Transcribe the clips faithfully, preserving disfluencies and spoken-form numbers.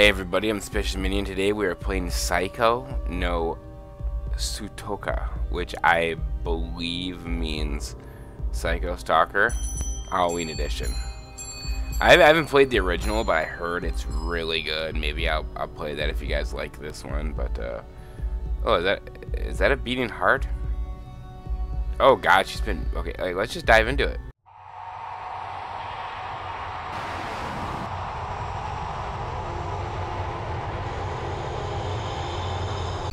Hey everybody, I'm Suspicious Minion. Today we are playing Saiko no Sutoka, which I believe means Psycho Stalker Halloween Edition. I haven't played the original, but I heard it's really good. Maybe I'll, I'll play that if you guys like this one. But uh, oh, is that is that a beating heart? Oh God, she's been okay. Like, let's just dive into it.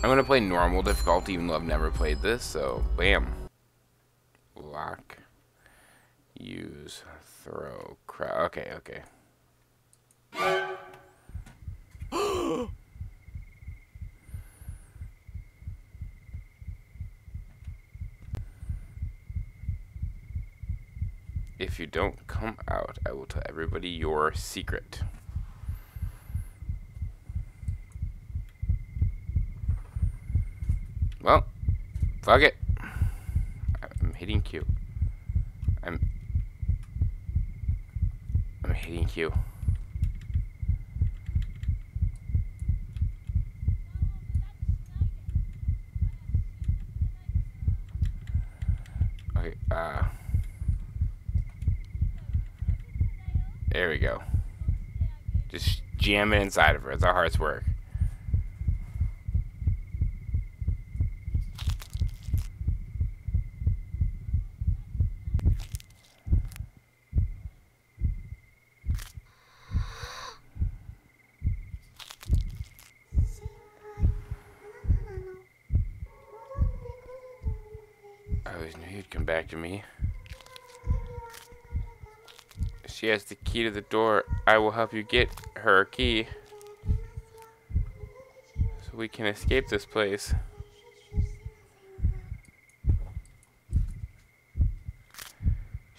I'm gonna play normal difficulty, even though I've never played this. So, bam. Lock. Use. Throw. Crowd. Okay. Okay. If you don't come out, I will tell everybody your secret. Well, fuck it. I'm hitting Q. I'm... I'm hitting Q. Okay, uh... there we go. Just jam it inside of her. It's our heart's work. I always knew he'd come back to me. She has the key to the door. I will help you get her key so we can escape this place.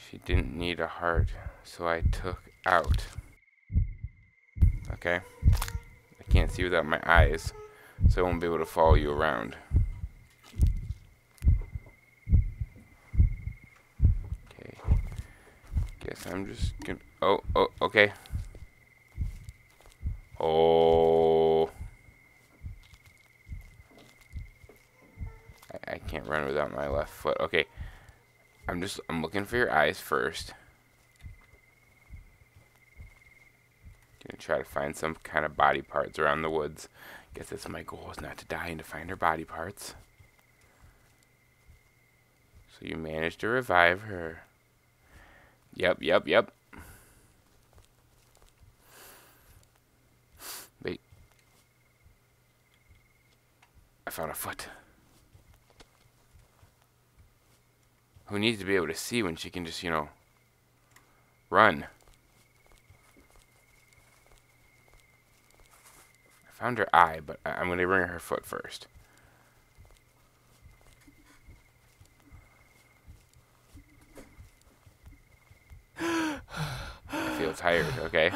She didn't need a heart, so I took out. Okay. I can't see without my eyes, so I won't be able to follow you around. I'm just gonna. Oh, oh, okay. Oh. I, I can't run without my left foot. Okay. I'm just. I'm looking for your eyes first. Gonna try to find some kind of body parts around the woods. Guess that's my goal, is not to die and to find her body parts. So you managed to revive her. Yep, yep, yep. Wait. I found a foot. Who needs to be able to see when she can just, you know, run? I found her eye, but I'm going to bring her foot first. Tired, okay?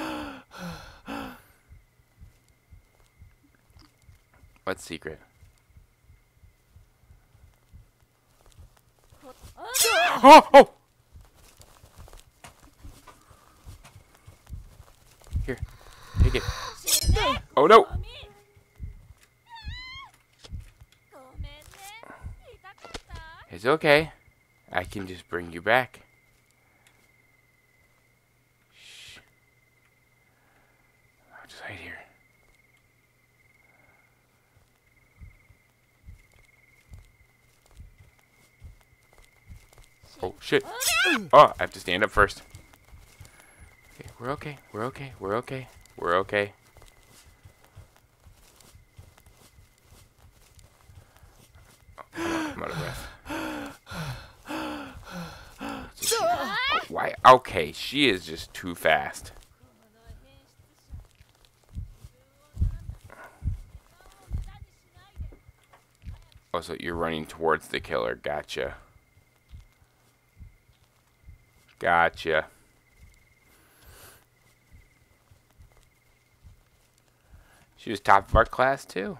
What secret? Oh, oh! Here, take it. Oh no! It's okay. I can just bring you back. Right here. Oh shit. Oh, I have to stand up first. Okay, we're okay. We're okay. We're okay. We're okay. I'm out of breath. Oh, why? Okay, she is just too fast. Oh, so you're running towards the killer. Gotcha. Gotcha. She was top of our class, too.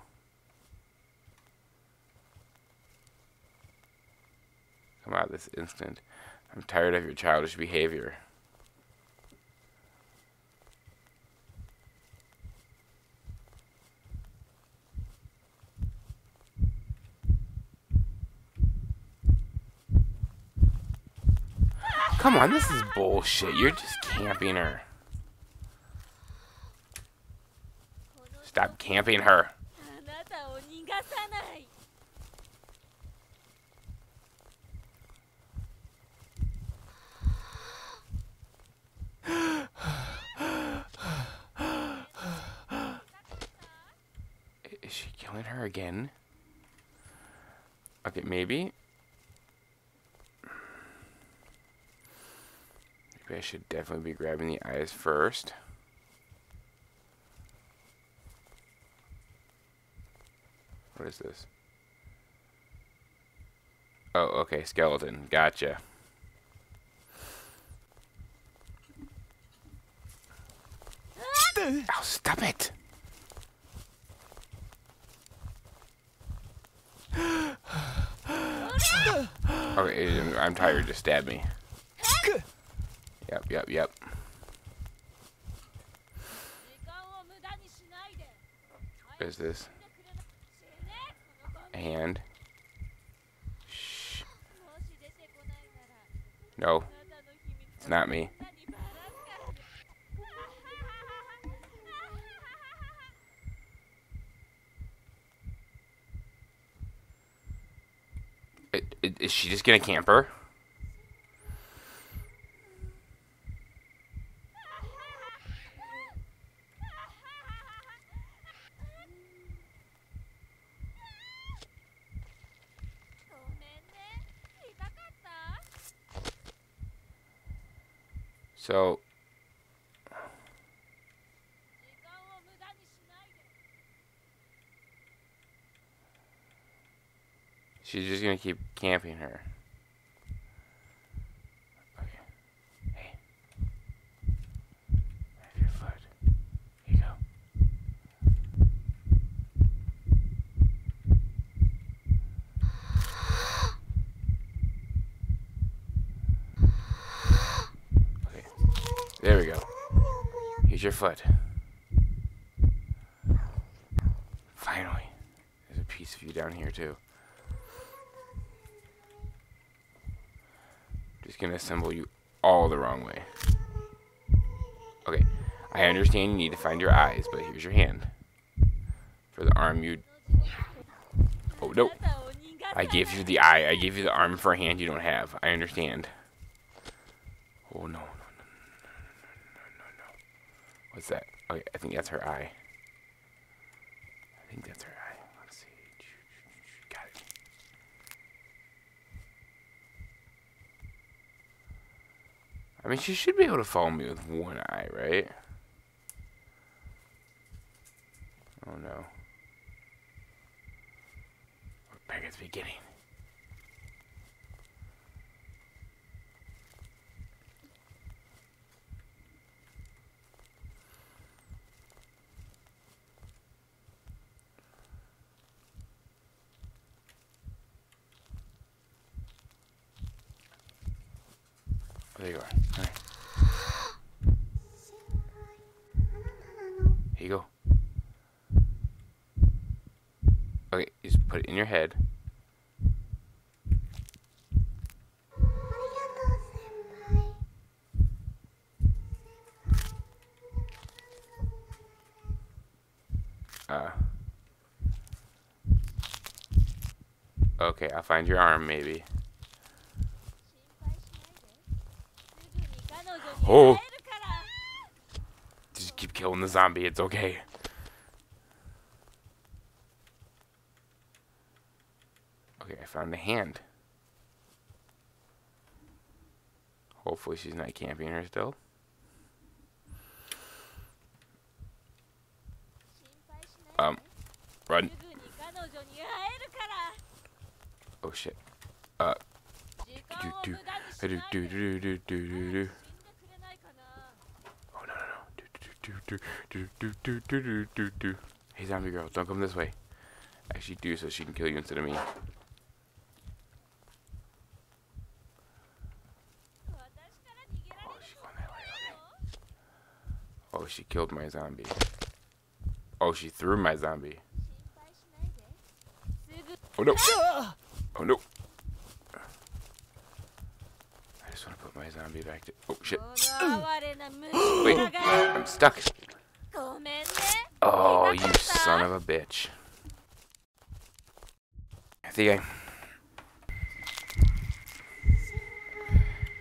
Come out this instant. I'm tired of your childish behavior. Come on, this is bullshit. You're just camping her. Stop camping her. Is she killing her again? Okay, maybe. Maybe I should definitely be grabbing the eyes first. What is this? Oh, okay, skeleton. Gotcha. Oh, stop it! Okay, I'm tired. Just stab me. Yep, yep, yep. What is this? A hand. Shh. No. It's not me. Is she just gonna camp her? So she's just gonna keep camping her. Okay. Hey. Have your foot. Here you go. Okay. There we go. Here's your foot. Finally. There's a piece of you down here too. Just gonna assemble you all the wrong way. Okay, I understand you need to find your eyes, but here's your hand. For the arm you... Oh, no. I gave you the eye. I gave you the arm for a hand you don't have. I understand. Oh, no, no, no, no, no, no, no. What's that? Okay, I think that's her eye. I think that's her eye. I mean, she should be able to follow me with one eye, right? Oh, no. We're back at the beginning. There you are. All right. Here you go. Okay, just put it in your head. Uh. Okay, I'll find your arm maybe. Oh! Just keep killing the zombie, it's okay. Okay, I found a hand. Hopefully she's not camping her still. Um, run. Oh shit. Uh. Do, do, do, do, do, do, do. Do, do, do, do, do, do, do, do. Hey, zombie girl, don't come this way. Actually, do so she can kill you instead of me. Oh, she's going that way. Oh, she killed my zombie. Oh, she threw my zombie. Oh, no. Oh, no. I just want to put want my zombie back to... Oh, shit. Wait, I'm stuck. Oh, you son of a bitch. I think I...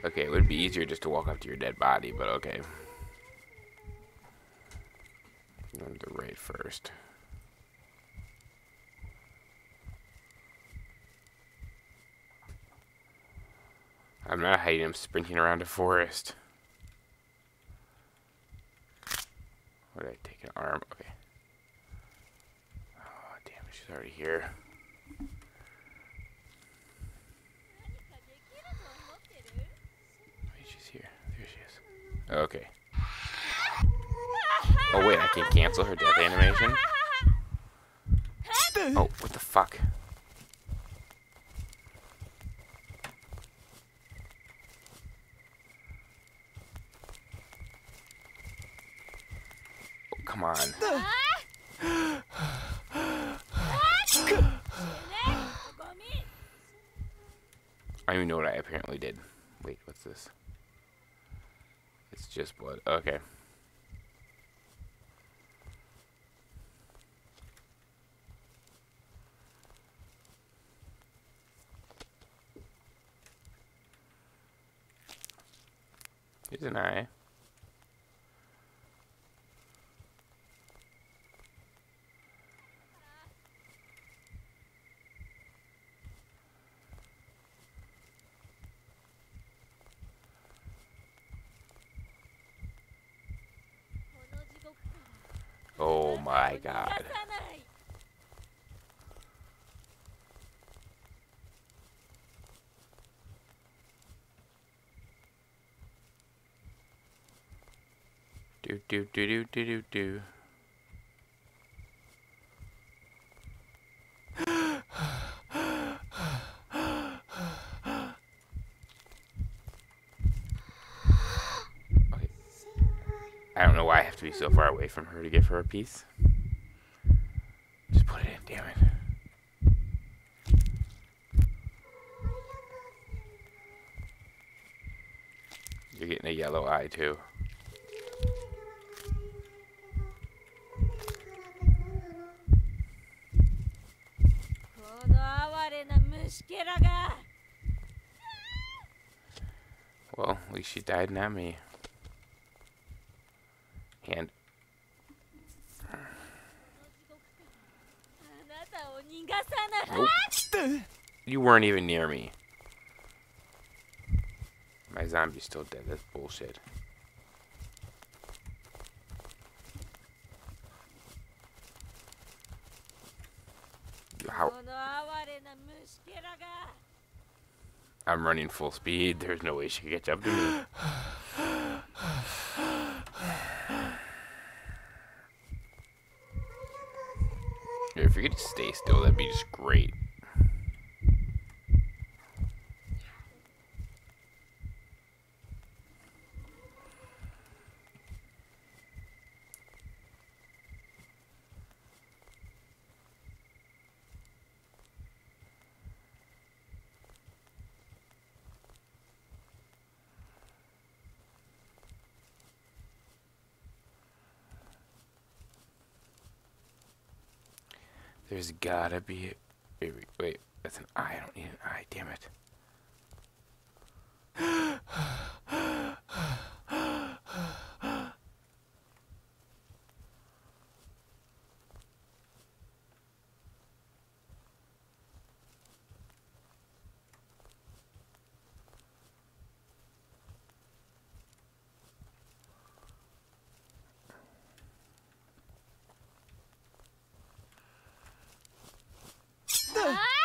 Okay, it would be easier just to walk up to your dead body, but okay. Run to right first. I'm not hiding, I'm sprinting around a forest. Where did I take an arm? Okay. Oh, damn, she's already here. Okay. Oh wait, I can cancel her death animation? Oh, what the fuck? Oh, come on. I don't even know what I apparently did. Wait, what's this? It's just blood. Okay. Here's an eye. Oh my god. Do do do do do do do. I don't know why I have to be so far away from her to give her a piece. Just put it in, damn it. You're getting a yellow eye too. Well, at least she died, not me. Hand. Nope. You weren't even near me. My zombie's still dead. That's bullshit. How? I'm running full speed. There's no way she can catch up to me. If you could just stay still, that'd be just great. There's gotta be a... Wait, that's an eye. I don't need an eye. Damn it.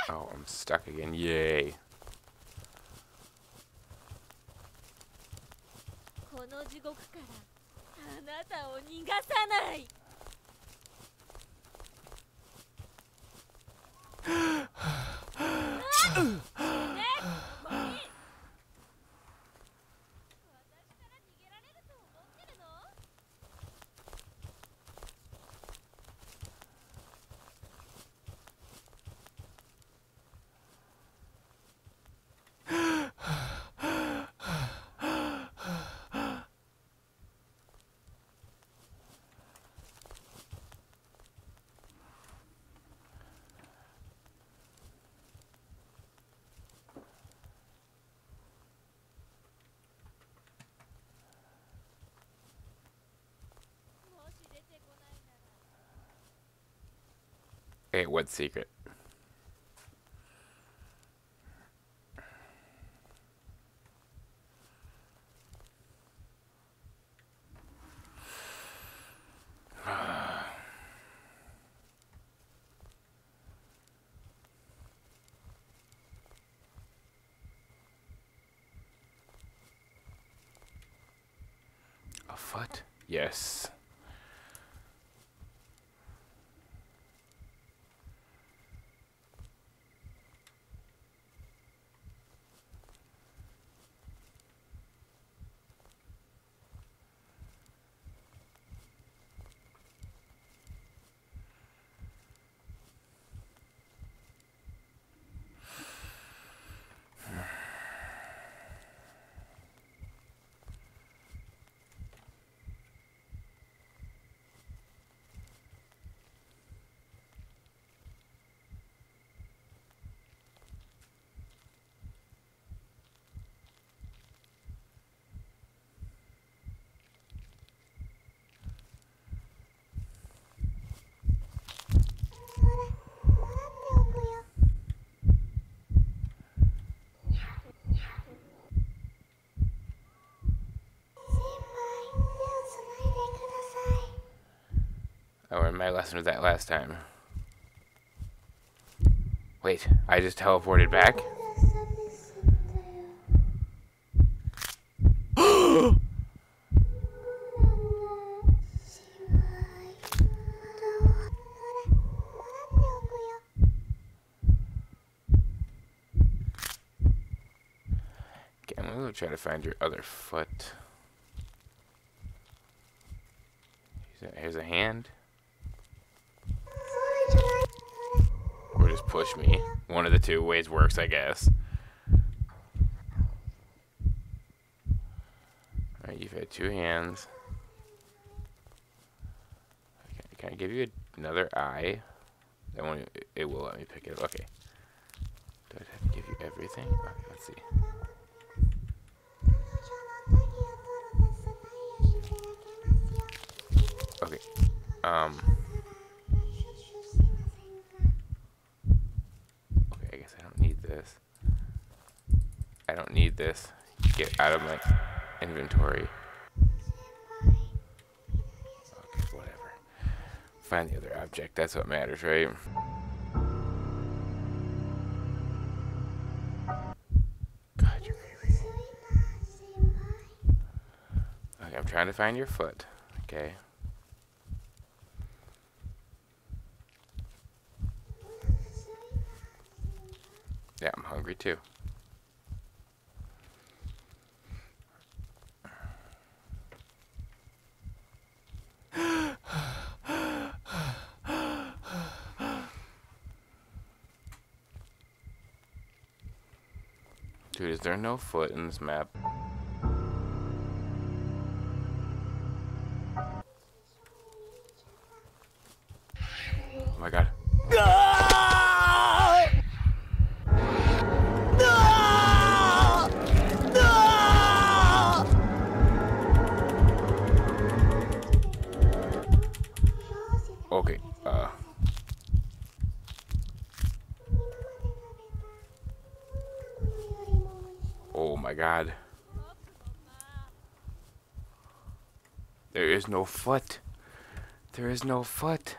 Oh, I'm stuck again. Yay. Okay, what secret? Foot? Yes. I learned my lesson with that last time. Wait, I just teleported back? Okay, I'm gonna try to find your other foot. Here's a hand. Push me. One of the two ways works, I guess. Alright, you've had two hands. Okay, can I give you another eye? That one, it will let me pick it up. Okay. Do I have to give you everything? Okay, let's see. Okay. Um. I don't need this. Get out of my inventory. Okay, whatever. Find the other object. That's what matters, right? God, you're crazy. Okay, I'm trying to find your foot. Okay. Yeah, I'm hungry too. Dude, is there no foot in this map? Oh my god. Okay, uh... oh my god. There is no foot. There is no foot.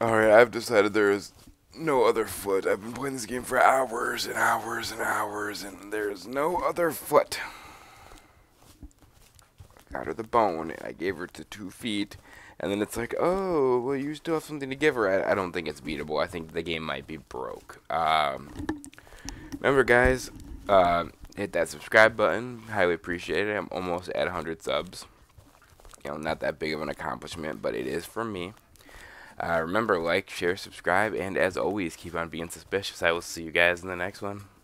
Alright, I've decided there is no other foot. I've been playing this game for hours and hours and hours, and there's no other foot. I got her the bone, and I gave her to two feet, and then it's like, oh, well, you still have something to give her. I, I don't think it's beatable. I think the game might be broke. Um, remember, guys, uh, hit that subscribe button. Highly appreciate it. I'm almost at one hundred subs. You know, not that big of an accomplishment, but it is for me. Uh, remember, like, share, subscribe, and as always, keep on being suspicious. I will see you guys in the next one.